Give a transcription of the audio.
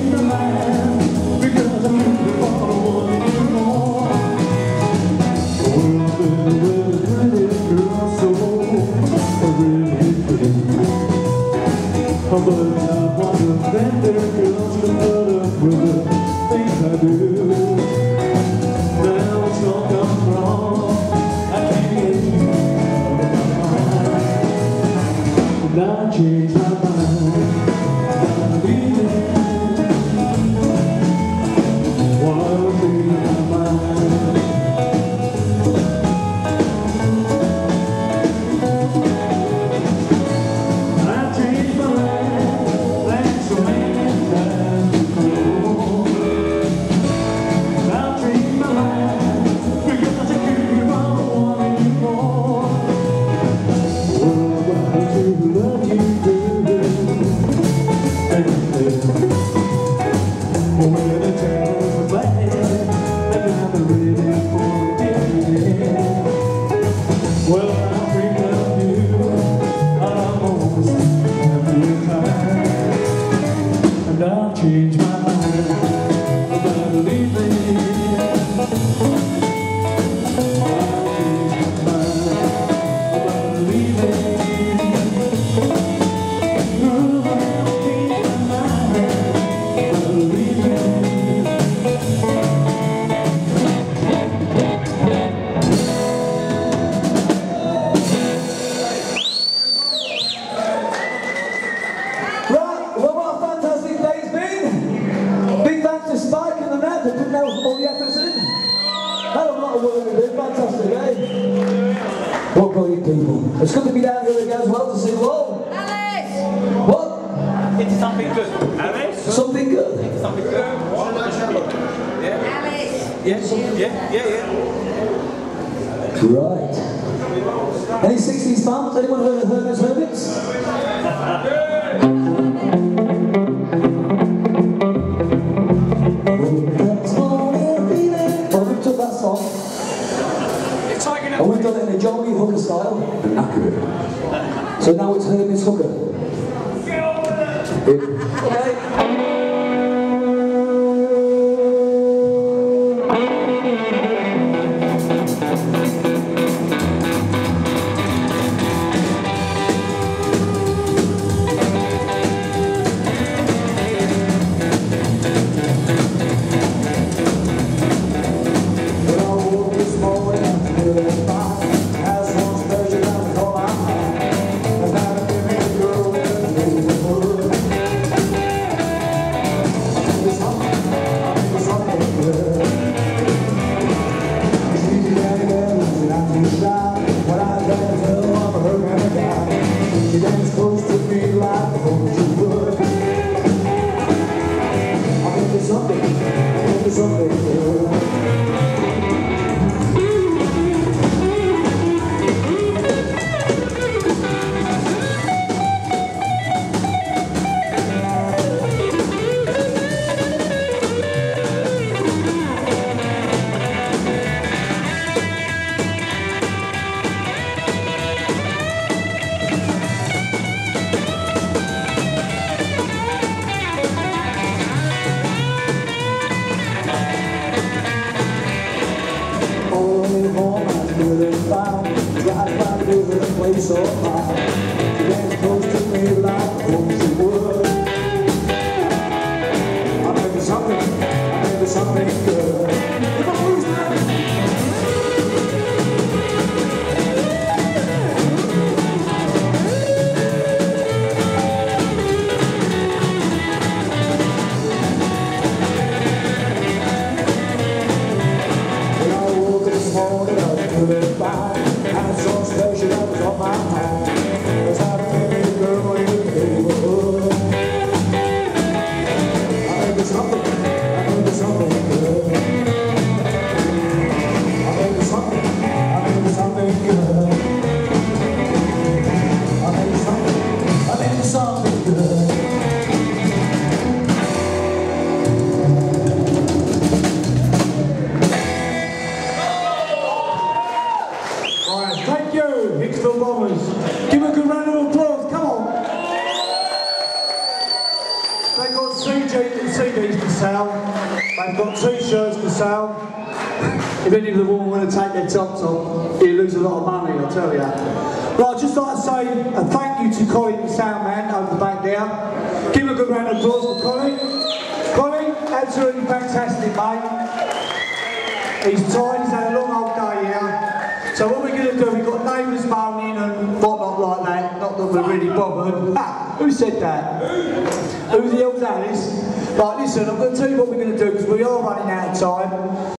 But I want to thank their girls for the things I do. Now it's all gone wrong, I can't get you out of my mind. And I changed my mind, I believe it. One thing in my mind. Change my mind about leaving. I'll change my mind about leaving. Ooh, I'll change my mind about leaving. Right, well, what a fantastic day's been. Spike and the net are putting out all the efforts in. Had a lot of work with it, fantastic, eh? What brilliant people. It's good to be down here again as well to see Lowell. Alice! What? Into something good. Alice? Something good? Into something good. Yeah. Alice! Yeah, yeah, yeah, yeah. Right. Any 60s fans? Anyone heard of Herman's Hermits? And we've done it in a Johnny Hooker style. Accurate. So now it's Herman's Hooker. Get over there! Okay. So high, today's close to me like homes you would. I'm into something good. If I lose that. When I woke this morning up to the fire, I saw special that was on my mind. Cause I married a girl in the neighborhood. I heard there's something good. tees to sell. They've got two shirts to sell. If any of the women want to take their tops off, you lose a lot of money, I'll tell you. But I'd just like to say a thank you to Colin, the sound man, over the back there. Give him a good round of applause for Colin. Colin, absolutely fantastic, mate. He's tired, he's had a long old day here. So what we're going to do, we've got neighbours moaning and whatnot like that, not that we're really bothered. Ah, who said that? Who the hell's that is? Right, listen, I'm going to tell you what we're going to do, because we are running out of time.